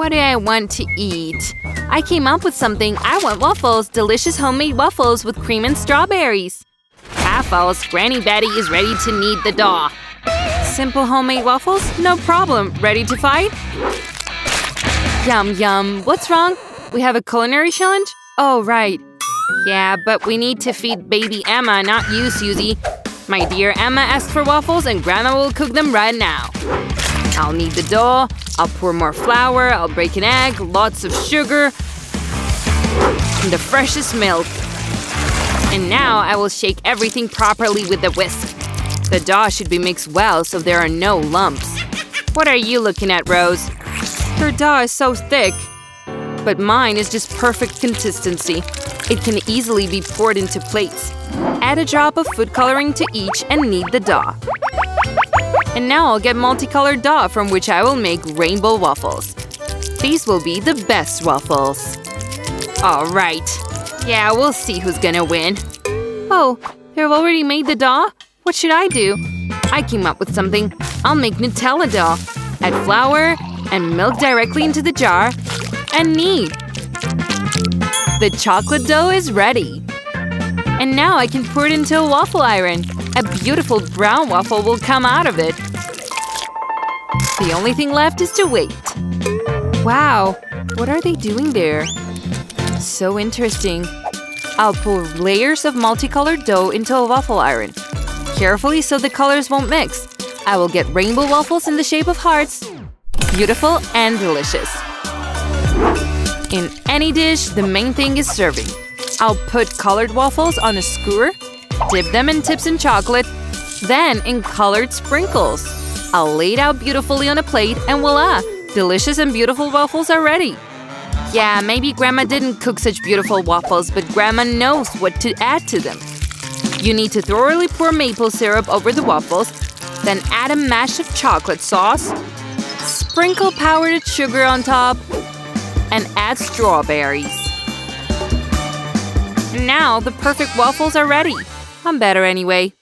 What do I want to eat? I came up with something. I want waffles, delicious homemade waffles with cream and strawberries. Waffles, Granny Betty is ready to knead the dough. Simple homemade waffles? No problem. Ready to fight? Yum yum. What's wrong? We have a culinary challenge? Oh, right. Yeah, but we need to feed baby Emma, not you, Susie. My dear Emma asked for waffles and Grandma will cook them right now. I'll knead the dough. I'll pour more flour. I'll break an egg. Lots of sugar. And the freshest milk. And now I will shake everything properly with the whisk. The dough should be mixed well so there are no lumps. What are you looking at, Rose? Her dough is so thick. But mine is just perfect consistency. It can easily be poured into plates. Add a drop of food coloring to each and knead the dough. And now I'll get multicolored dough from which I will make rainbow waffles. These will be the best waffles. All right. Yeah, we'll see who's gonna win. Oh, they've already made the dough? What should I do? I came up with something. I'll make Nutella dough. Add flour and milk directly into the jar and knead. The chocolate dough is ready. And now I can pour it into a waffle iron. A beautiful brown waffle will come out of it. The only thing left is to wait. Wow, what are they doing there? So interesting. I'll pour layers of multicolored dough into a waffle iron. Carefully so the colors won't mix. I will get rainbow waffles in the shape of hearts. Beautiful and delicious. In any dish, the main thing is serving. I'll put colored waffles on a skewer, dip them in tips and chocolate, then in colored sprinkles. I'll lay it out beautifully on a plate and voila! Delicious and beautiful waffles are ready. Yeah, maybe Grandma didn't cook such beautiful waffles, but Grandma knows what to add to them. You need to thoroughly pour maple syrup over the waffles, then add a mash of chocolate sauce, sprinkle powdered sugar on top, and add strawberries. Now the perfect waffles are ready. I'm better anyway.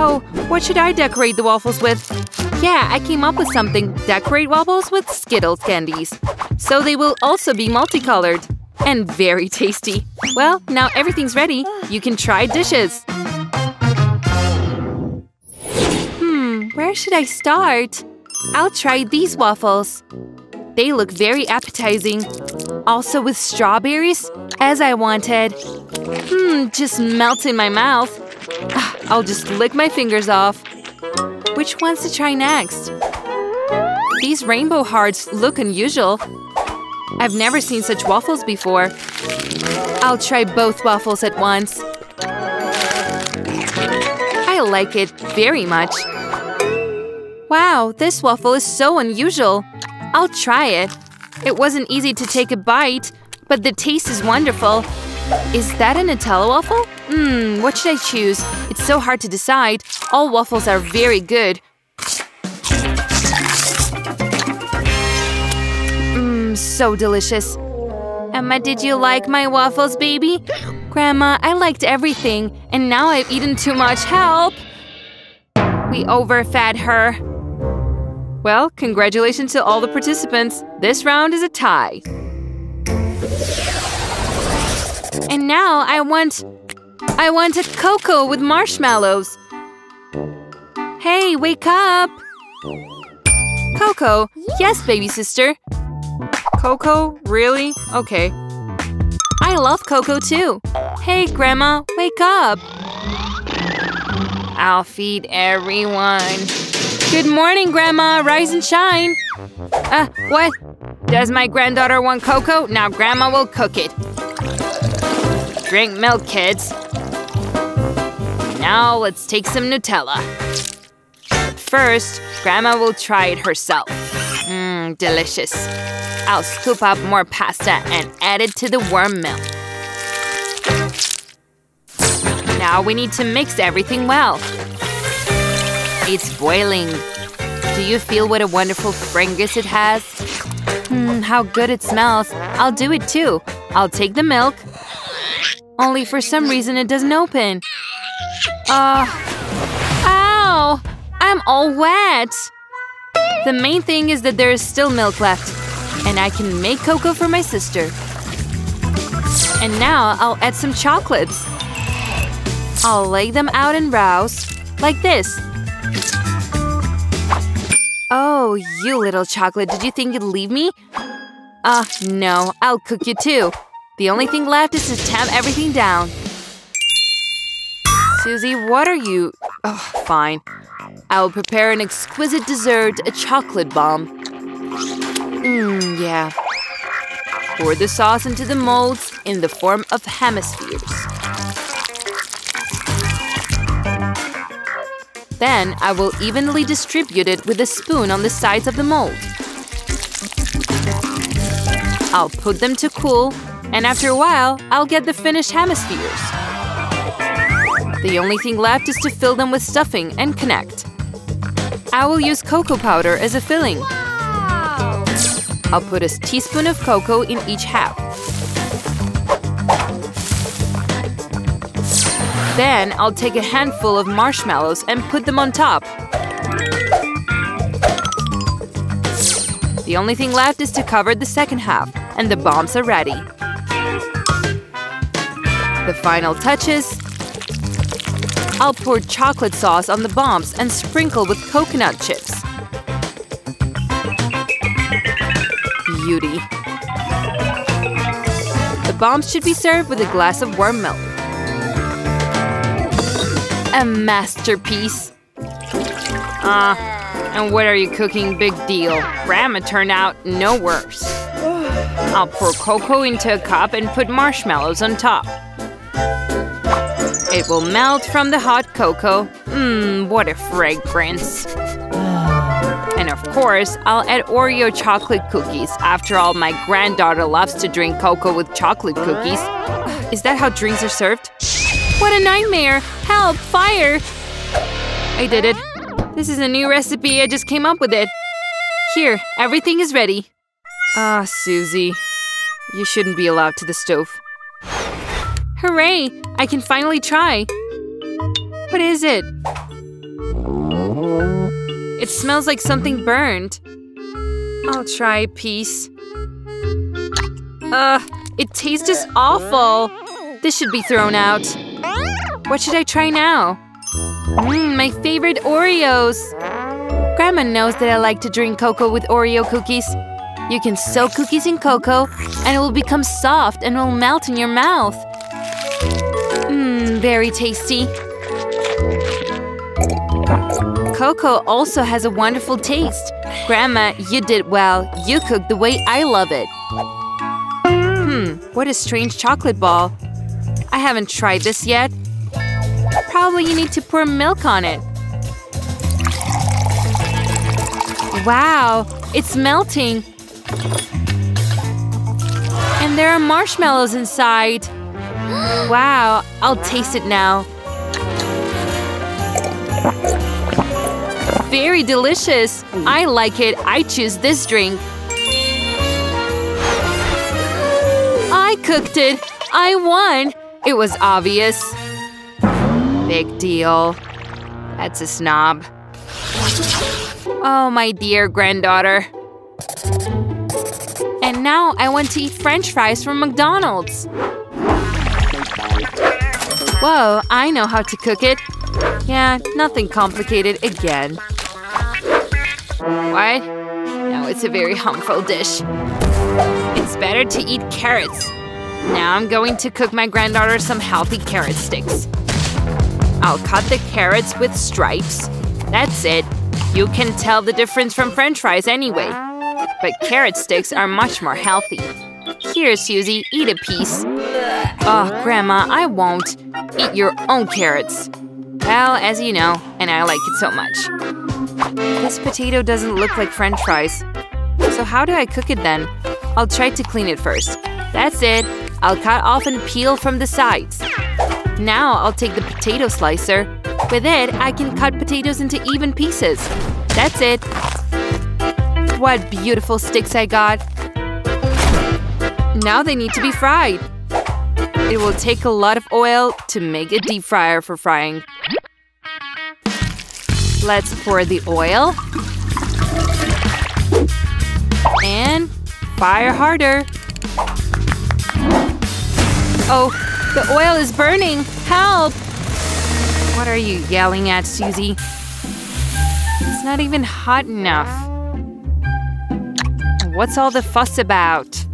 Oh, what should I decorate the waffles with? Yeah, I came up with something. Decorate waffles with Skittles candies. So they will also be multicolored. And very tasty. Well, now everything's ready. You can try dishes. Where should I start? I'll try these waffles. They look very appetizing. Also with strawberries, as I wanted. Just melts in my mouth. I'll just lick my fingers off. Which ones to try next? These rainbow hearts look unusual. I've never seen such waffles before. I'll try both waffles at once. I like it very much. Wow, this waffle is so unusual. I'll try it. It wasn't easy to take a bite, but the taste is wonderful. Is that a Nutella waffle? What should I choose? It's so hard to decide. All waffles are very good. So delicious. Emma, did you like my waffles, baby? Grandma, I liked everything, and now I've eaten too much. Help! We overfed her. Well, congratulations to all the participants. This round is a tie. And now I want a cocoa with marshmallows. Hey, wake up! Cocoa? Yes, baby sister. Cocoa? Really? Okay. I love cocoa too. Hey, Grandma, wake up. I'll feed everyone. Good morning, Grandma. Rise and shine. What? Does my granddaughter want cocoa? Now Grandma will cook it. Drink milk, kids. Now let's take some Nutella. But first, Grandma will try it herself. Delicious. I'll scoop up more pasta and add it to the warm milk. Now we need to mix everything well. It's boiling. Do you feel what a wonderful fragrance it has? How good it smells. I'll do it too. I'll take the milk. Only for some reason it doesn't open. Ow! I'm all wet! The main thing is that there is still milk left, and I can make cocoa for my sister. And now I'll add some chocolates. I'll lay them out and rouse, like this. Oh, you little chocolate, did you think you'd leave me? No, I'll cook you too. The only thing left is to tamp everything down. Susie, what are you? Oh, fine. I will prepare an exquisite dessert, a chocolate bomb. Yeah. Pour the sauce into the molds in the form of hemispheres. Then I will evenly distribute it with a spoon on the sides of the mold. I'll put them to cool, and after a while, I'll get the finished hemispheres. The only thing left is to fill them with stuffing and connect. I will use cocoa powder as a filling. Wow. I'll put a teaspoon of cocoa in each half. Then I'll take a handful of marshmallows and put them on top. The only thing left is to cover the second half, and the bombs are ready. The final touches. I'll pour chocolate sauce on the bombs and sprinkle with coconut chips. Beauty. The bombs should be served with a glass of warm milk. A masterpiece. And what are you cooking? Big deal. Grandma turned out no worse. I'll pour cocoa into a cup and put marshmallows on top. It will melt from the hot cocoa. What a fragrance. And of course, I'll add Oreo chocolate cookies. After all, my granddaughter loves to drink cocoa with chocolate cookies. Is that how drinks are served? What a nightmare! Help! Fire! I did it. This is a new recipe. I just came up with it. Here, everything is ready. Susie. You shouldn't be allowed to the stove. Hooray! I can finally try. What is it? It smells like something burned. I'll try a piece. It tastes just awful. This should be thrown out. What should I try now? My favorite Oreos. Grandma knows that I like to drink cocoa with Oreo cookies. You can soak cookies in cocoa, and it will become soft and will melt in your mouth. Very tasty. Cocoa also has a wonderful taste. Grandma, you did well. You cooked the way I love it. What a strange chocolate ball. I haven't tried this yet. Probably you need to pour milk on it. Wow, it's melting. And there are marshmallows inside. Wow, I'll taste it now. Very delicious. I like it. I choose this drink. I cooked it. I won. It was obvious. Big deal. That's a snob. Oh, my dear granddaughter. And now I want to eat French fries from McDonald's. Whoa, I know how to cook it. Yeah, nothing complicated again. What? No, it's a very harmful dish. It's better to eat carrots. Now I'm going to cook my granddaughter some healthy carrot sticks. I'll cut the carrots with stripes. That's it. You can tell the difference from French fries anyway. But carrot sticks are much more healthy. Here, Susie, eat a piece. Oh, Grandma, I won't. Eat your own carrots. Well, as you know, and I like it so much. This potato doesn't look like French fries. So how do I cook it then? I'll try to clean it first. That's it. I'll cut off and peel from the sides. Now I'll take the potato slicer. With it, I can cut potatoes into even pieces. That's it. What beautiful sticks I got. Now they need to be fried. It will take a lot of oil to make a deep fryer for frying. Let's pour the oil. And fire harder. Oh, the oil is burning! Help! What are you yelling at, Susie? It's not even hot enough. What's all the fuss about?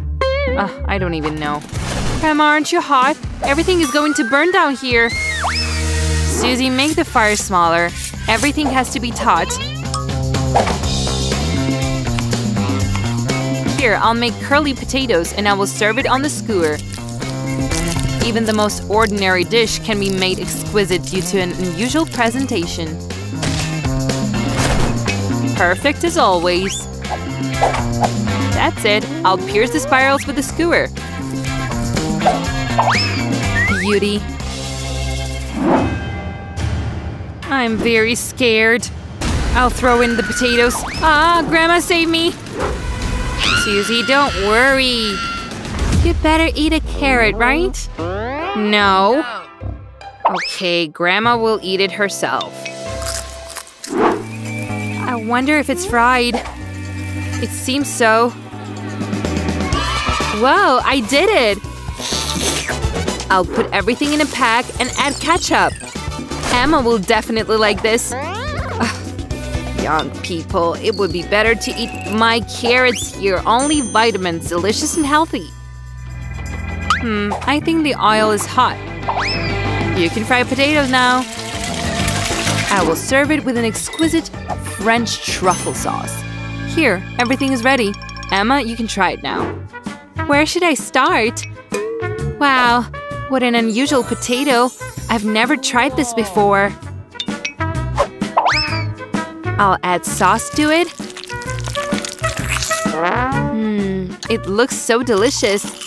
I don't even know. Grandma, aren't you hot? Everything is going to burn down here. Susie, make the fire smaller. Everything has to be taut. Here, I'll make curly potatoes and I will serve it on the skewer. Even the most ordinary dish can be made exquisite due to an unusual presentation. Perfect as always. That's it. I'll pierce the spirals with the skewer. Beauty. I'm very scared. I'll throw in the potatoes. Ah, Grandma, save me! Susie, don't worry. You'd better eat a carrot, right? No. Okay, Grandma will eat it herself. I wonder if it's fried. It seems so. Whoa, I did it! I'll put everything in a pack and add ketchup. Emma will definitely like this. Young people, it would be better to eat my carrots here. Only vitamins, delicious and healthy. I think the oil is hot. You can fry potatoes now. I will serve it with an exquisite French truffle sauce. Here, everything is ready. Emma, you can try it now. Where should I start? Wow, what an unusual potato. I've never tried this before. I'll add sauce to it. It looks so delicious.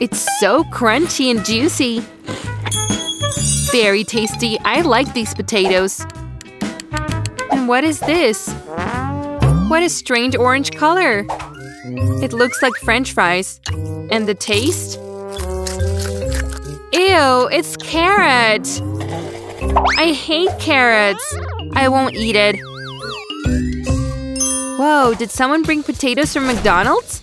It's so crunchy and juicy. Very tasty. I like these potatoes. And what is this? What a strange orange color. It looks like French fries. And the taste? Ew, it's carrot. I hate carrots. I won't eat it. Whoa, did someone bring potatoes from McDonald's?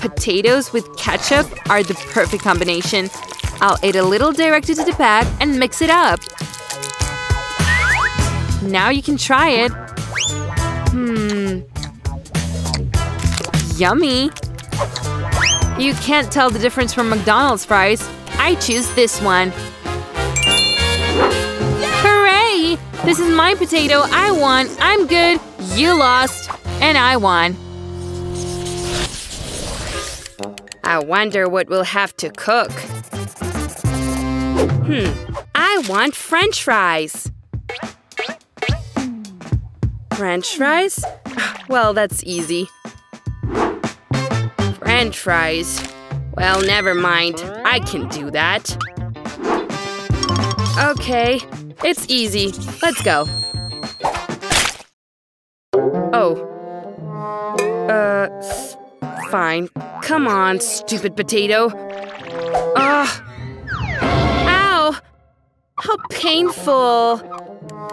Potatoes with ketchup are the perfect combination. I'll add a little directly to the bag and mix it up. Now you can try it. Yummy. You can't tell the difference from McDonald's fries. I choose this one. Hooray! This is my potato. I won. I'm good. You lost. And I won. I wonder what we'll have to cook. I want French fries. French fries? Well, that's easy. French fries. Well, never mind. I can do that. Okay, it's easy. Let's go. Oh. Fine. Come on, stupid potato. Ugh. Ow! How painful.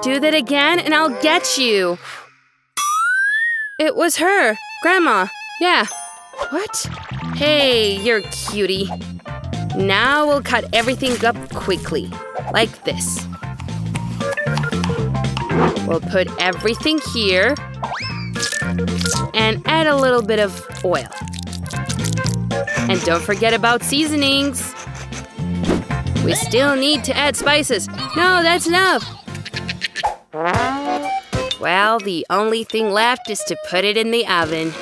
Do that again and I'll get you. It was her. Grandma. Yeah. What? Hey, you're cutie. Now we'll cut everything up quickly, like this. We'll put everything here and add a little bit of oil. And don't forget about seasonings. We still need to add spices. No, that's enough. Well, the only thing left is to put it in the oven.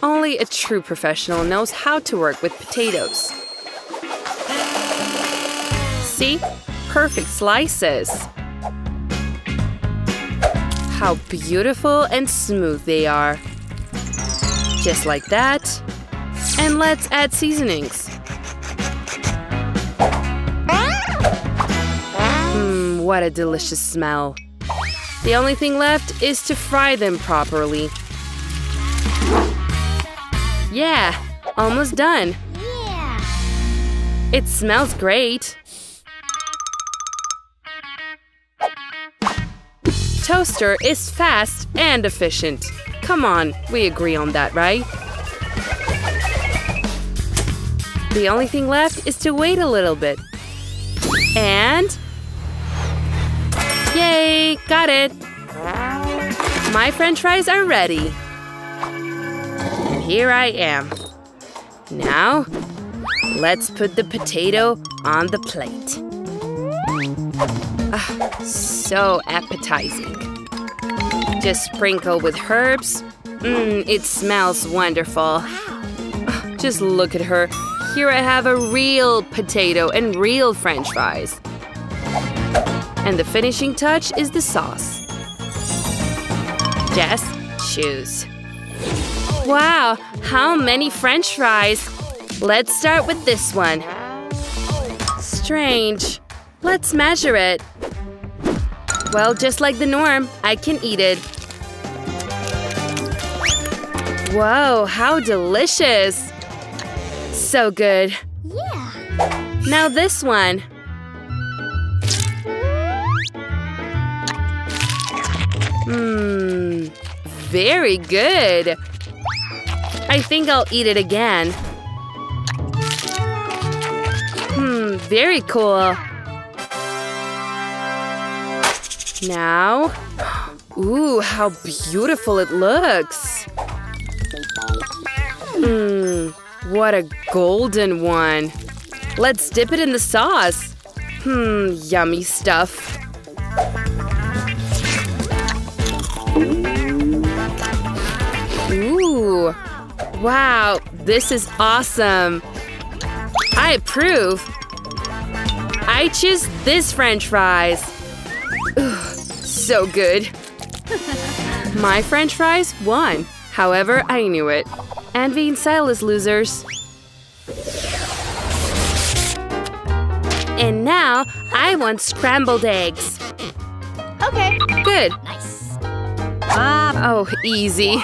Only a true professional knows how to work with potatoes. See? Perfect slices. How beautiful and smooth they are. Just like that. And let's add seasonings. What a delicious smell. The only thing left is to fry them properly. Yeah, almost done. Yeah. It smells great. toaster is fast and efficient. Come on, we agree on that, right? The only thing left is to wait a little bit. And… yay! Got it! My french fries are ready. And here I am. Now, let's put the potato on the plate. So appetizing. Just sprinkle with herbs. It smells wonderful. Just look at her. Here I have a real potato and real french fries. And the finishing touch is the sauce. Just choose. Wow, how many french fries? Let's start with this one. Strange. Let's measure it. Well, just like the norm, I can eat it. Whoa, how delicious! So good. Yeah. Now this one. Very good. I think I'll eat it again. Very cool. Now… ooh, how beautiful it looks! What a golden one! Let's dip it in the sauce! Yummy stuff! Ooh! Wow, this is awesome! I approve! I choose this french fries! Ooh, so good. My french fries won. However, I knew it. Envy and Silas losers. And now I want scrambled eggs. Okay. Good. Nice. Oh, easy.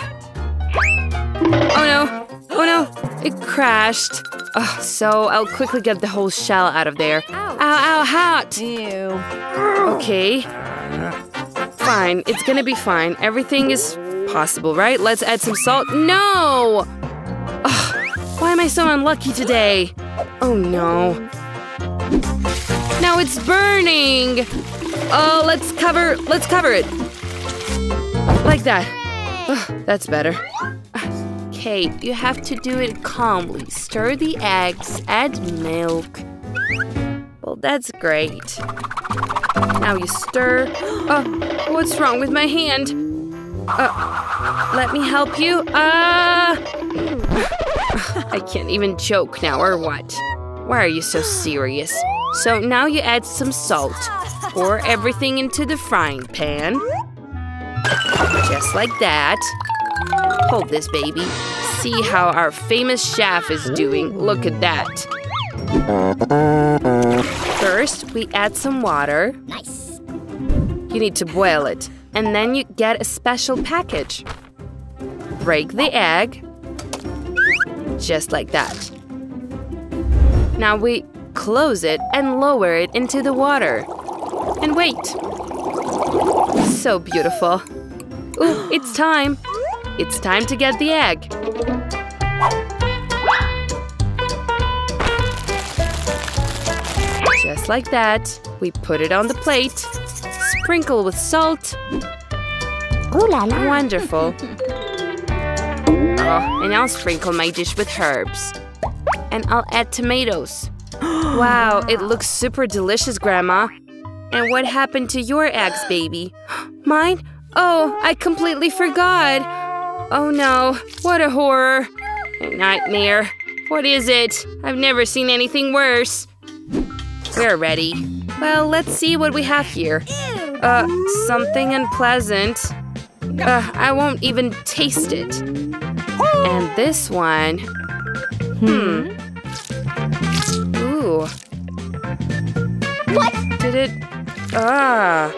Oh no. Oh no. It crashed. Oh, so I'll quickly get the whole shell out of there. Ow, ow, hot. Ew. Okay. Fine, it's gonna be fine. Everything is possible, right? Let's add some salt. No! Ugh, why am I so unlucky today? Oh no. Now it's burning! Oh, let's cover it. Like that. Ugh, that's better. Okay, you have to do it calmly. Stir the eggs, add milk. Well, that's great. Now you stir. Oh, what's wrong with my hand? Let me help you. I can't even joke now, or what? Why are you so serious? So now you add some salt. Pour everything into the frying pan. Just like that. Hold this, baby. See how our famous chef is doing. Look at that. First, we add some water. Nice. You need to boil it. And then you get a special package. Break the egg. Just like that. Now we close it and lower it into the water. And wait. So beautiful. Ooh, it's time. It's time to get the egg. Just like that, we put it on the plate, sprinkle with salt. Ooh la la. Wonderful. Oh, and I'll sprinkle my dish with herbs. And I'll add tomatoes. Wow, it looks super delicious, Grandma. And what happened to your eggs, baby? Mine? Oh, I completely forgot. Oh no, what a horror. A nightmare. What is it? I've never seen anything worse. We're ready. Well, let's see what we have here. Something unpleasant. I won't even taste it. And this one… Ooh. What? Did it… I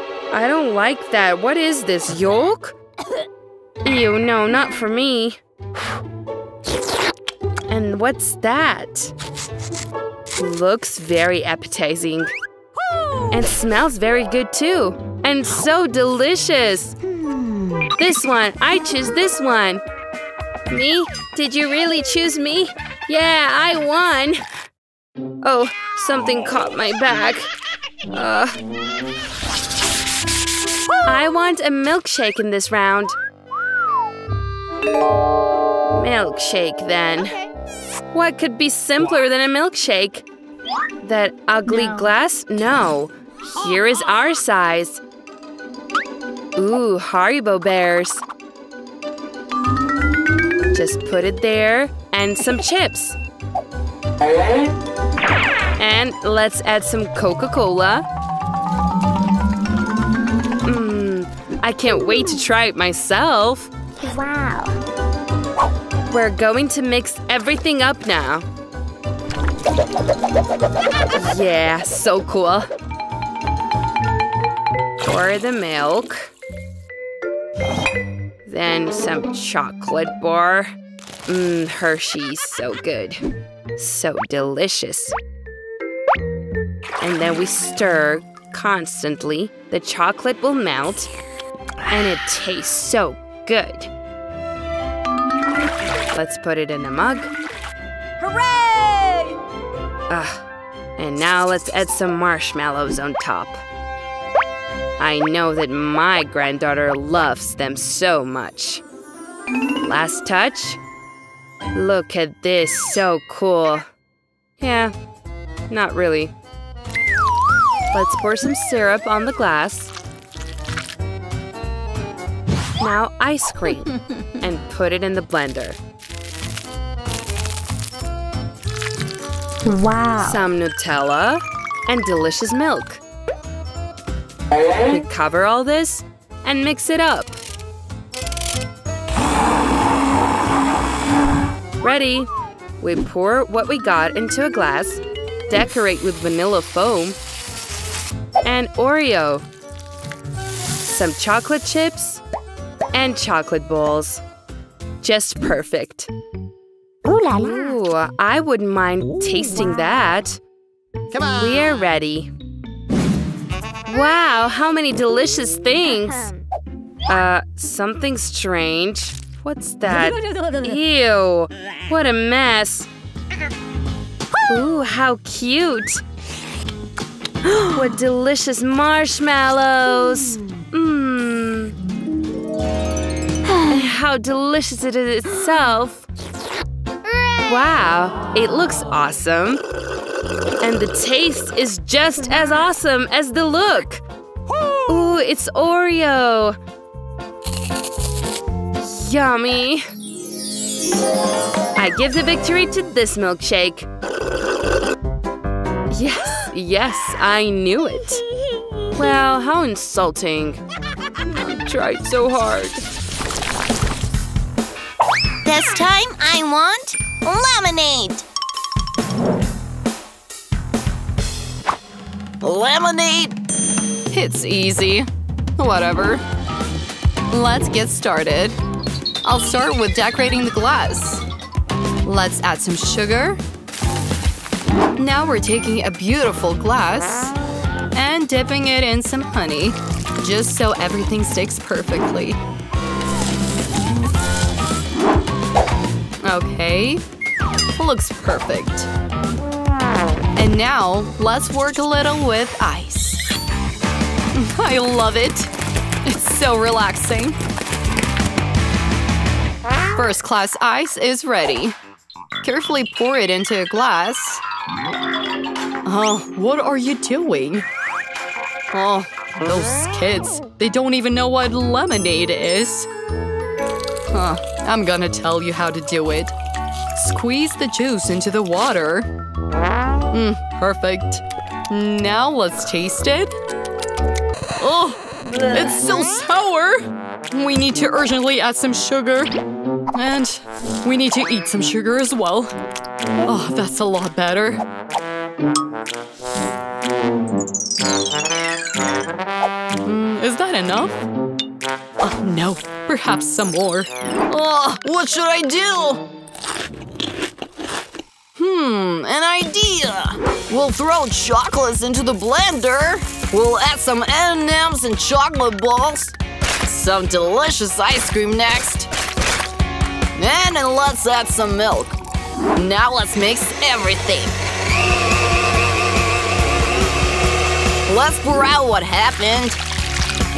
don't like that. What is this, yolk? Ew, no, not for me. And what's that? Looks very appetizing. And smells very good too. and so delicious. This one. I choose this one. Me? Did you really choose me? Yeah, I won. Oh, something caught my back. I want a milkshake in this round. Milkshake, then. Okay. What could be simpler than a milkshake? That ugly glass? No. Here is our size. Ooh, Haribo bears. Just put it there. And some chips. And let's add some Coca-Cola. I can't wait to try it myself. Wow. We're going to mix everything up now. Yeah, so cool. Pour the milk. Then some chocolate bar. Hershey's, so good. So delicious. And then we stir constantly. The chocolate will melt. And it tastes so good. Let's put it in a mug. Hooray! And now let's add some marshmallows on top. I know that my granddaughter loves them so much. Last touch. Look at this, so cool. Yeah, not really. Let's pour some syrup on the glass. Now ice cream, and put it in the blender. Wow! Some Nutella and delicious milk. We cover all this and mix it up. Ready! We pour what we got into a glass, decorate with vanilla foam, and Oreo. Some chocolate chips. And chocolate balls. Just perfect. Ooh, la la. Ooh, I wouldn't mind tasting that. Come on. We're ready. Wow, how many delicious things. Something strange. What's that? Ew, what a mess. Ooh, how cute. What delicious marshmallows. How delicious it is itself. Wow, it looks awesome. And the taste is just as awesome as the look. Ooh, it's Oreo. Yummy. I give the victory to this milkshake. Yes, yes, I knew it. Well, how insulting. I tried so hard. This time, I want lemonade! Lemonade! It's easy. Whatever. Let's get started. I'll start with decorating the glass. Let's add some sugar. Now we're taking a beautiful glass and dipping it in some honey, just so everything sticks perfectly. Okay, looks perfect. And now, let's work a little with ice. I love it. It's so relaxing. First class ice is ready. Carefully pour it into a glass. Oh, what are you doing? Oh, those kids. They don't even know what lemonade is. I'm gonna tell you how to do it. Squeeze the juice into the water. Perfect. Now let's taste it. Oh, it's so sour! We need to urgently add some sugar. And we need to eat some sugar as well. Oh, that's a lot better. Is that enough? Oh, no. Perhaps some more. Oh, what should I do? An idea! We'll throw chocolates into the blender. We'll add some M&Ms and chocolate balls, some delicious ice cream next, and then let's add some milk. Now let's mix everything. Let's pour out what happened.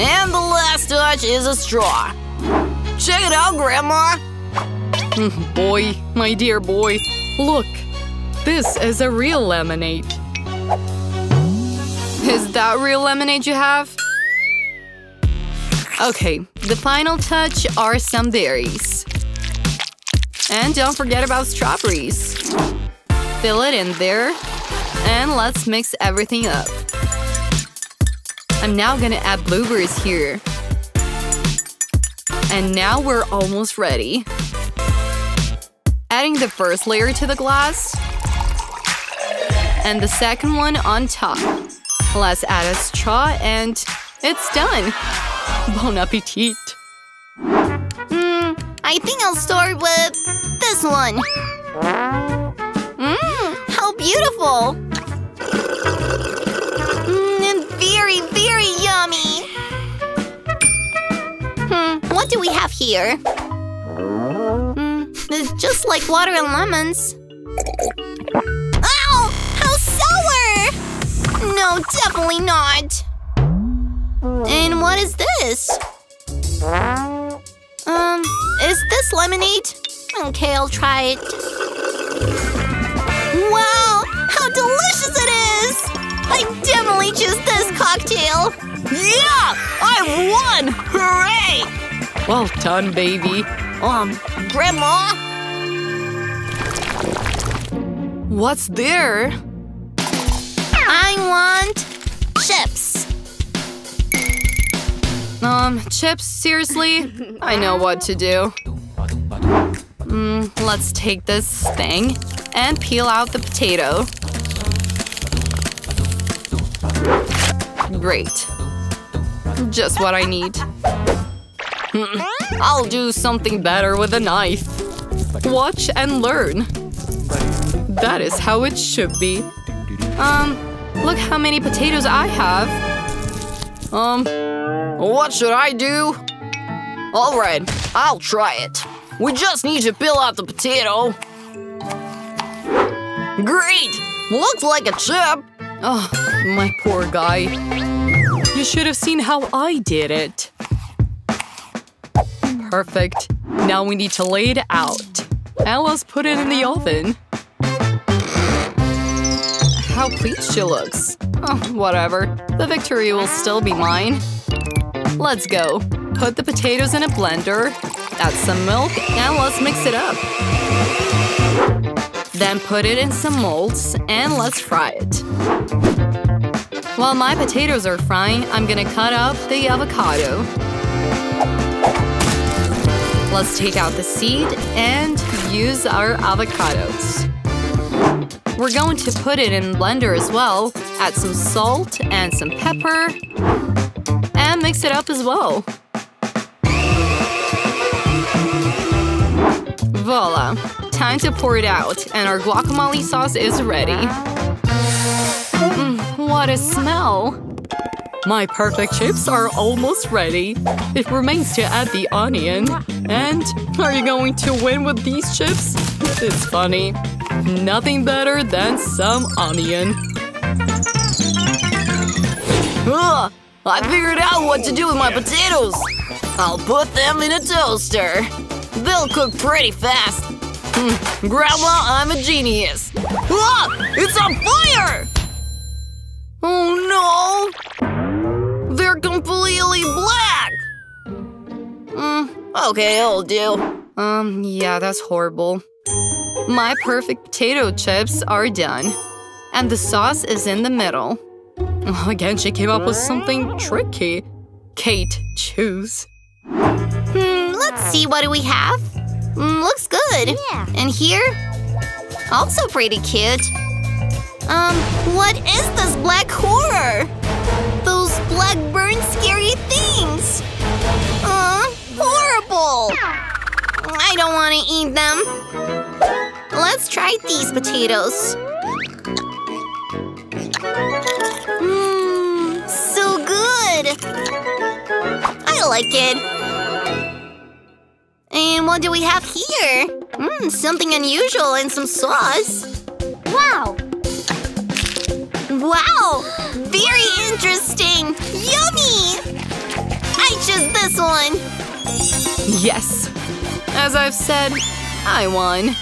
And the last touch is a straw. Check it out, Grandma! Boy, my dear boy, look. This is a real lemonade. Is that real lemonade you have? Okay, the final touch are some berries. And don't forget about strawberries. Fill it in there. And let's mix everything up. I'm now gonna add blueberries here. And now we're almost ready. Adding the first layer to the glass. And the second one on top. Let's add a straw and it's done! Bon appetit! I think I'll start with this one. How beautiful! And very, very yummy! What do we have here? It's just like water and lemons. Ow! How sour! No, definitely not! And what is this? Is this lemonade? Okay, I'll try it. Wow! How delicious it is! I definitely choose this cocktail! Yeah! I won! Hooray! Well done, baby. Grandma? What's there? I want chips. Chips? Seriously? I know what to do. Let's take this thing and peel out the potato. Great. Just what I need. I'll do something better with a knife. Watch and learn. That is how it should be. Look how many potatoes I have. What should I do? Alright, I'll try it. We just need to peel out the potato. Great! Looks like a chip. Oh, my poor guy. You should have seen how I did it. Perfect. Now we need to lay it out. And let's put it in the oven. How pleased she looks. Oh, whatever. The victory will still be mine. Let's go. Put the potatoes in a blender. Add some milk and let's mix it up. Then put it in some molds and let's fry it. While my potatoes are frying, I'm gonna cut up the avocado. Let's take out the seed and use our avocados. We're going to put it in blender as well. Add some salt and some pepper. And mix it up as well. Voila! Time to pour it out, and our guacamole sauce is ready. What a smell! My perfect chips are almost ready. It remains to add the onion. And are you going to win with these chips? It's funny. Nothing better than some onion. Ugh! I figured out what to do with my potatoes! I'll put them in a toaster. They'll cook pretty fast. Grandma, I'm a genius. Look! It's on fire! Oh no! They're completely black! Okay, it'll do. Yeah, that's horrible. My perfect potato chips are done. And the sauce is in the middle. Again, she came up with something tricky. Kate, choose. Let's see, what do we have? Looks good. Yeah. And here? Also pretty cute. What is this black horror? Those black burnt scary things. Horrible. I don't want to eat them. Let's try these potatoes. like it. And what do we have here? Mmm, something unusual and some sauce. Wow! Wow! Very interesting! Yummy! I chose this one! Yes! As I've said, I won.